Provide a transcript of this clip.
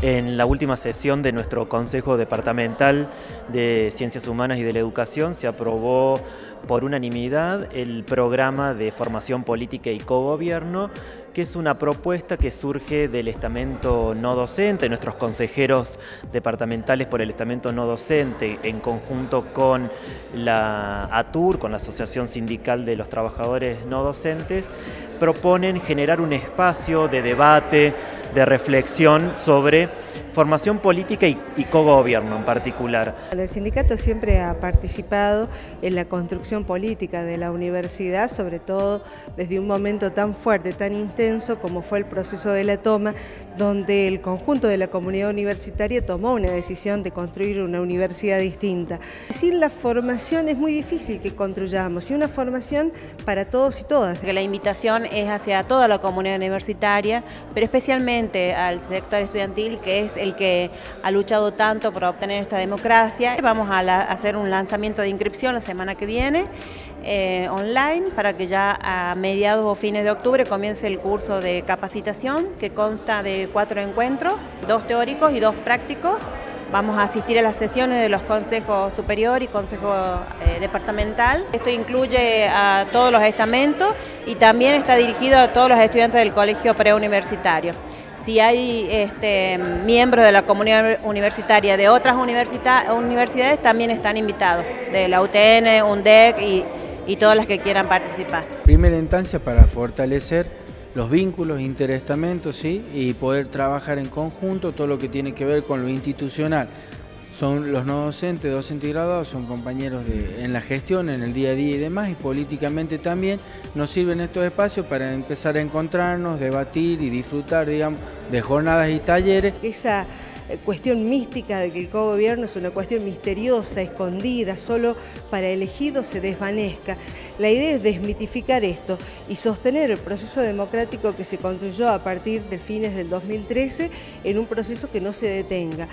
En la última sesión de nuestro Consejo Departamental de Ciencias Humanas y de la Educación se aprobó por unanimidad el programa de formación política y cogobierno, que es una propuesta que surge del estamento no docente, nuestros consejeros departamentales por el estamento no docente, en conjunto con la ATUR, con la Asociación Sindical de los Trabajadores No Docentes, proponen generar un espacio de debate, de reflexión sobre formación política y cogobierno en particular. El sindicato siempre ha participado en la construcción política de la universidad, sobre todo desde un momento tan fuerte, tan intenso como fue el proceso de la toma, donde el conjunto de la comunidad universitaria tomó una decisión de construir una universidad distinta. Sin la formación es muy difícil que construyamos, y una formación para todos y todas. La invitación es hacia toda la comunidad universitaria, pero especialmente al sector estudiantil, que es el que ha luchado tanto por obtener esta democracia. Vamos a hacer un lanzamiento de inscripción la semana que viene, online, para que ya a mediados o fines de octubre comience el curso de capacitación, que consta de 4 encuentros, 2 teóricos y 2 prácticos. Vamos a asistir a las sesiones de los consejos superior y consejo departamental. Esto incluye a todos los estamentos y también está dirigido a todos los estudiantes del colegio preuniversitario. Si hay miembros de la comunidad universitaria de otras universidades, también están invitados, de la UTN, UNDEC y todas las que quieran participar. Primera instancia para fortalecer los vínculos, interestamentos, ¿sí? Y poder trabajar en conjunto todo lo que tiene que ver con lo institucional. Son los no docentes, docentes y graduados, son compañeros en la gestión, en el día a día y demás, y políticamente también nos sirven estos espacios para empezar a encontrarnos, debatir y disfrutar, digamos, de jornadas y talleres. Esa cuestión mística de que el cogobierno es una cuestión misteriosa, escondida, solo para elegidos, se desvanezca. La idea es desmitificar esto y sostener el proceso democrático que se construyó a partir de fines del 2013 en un proceso que no se detenga.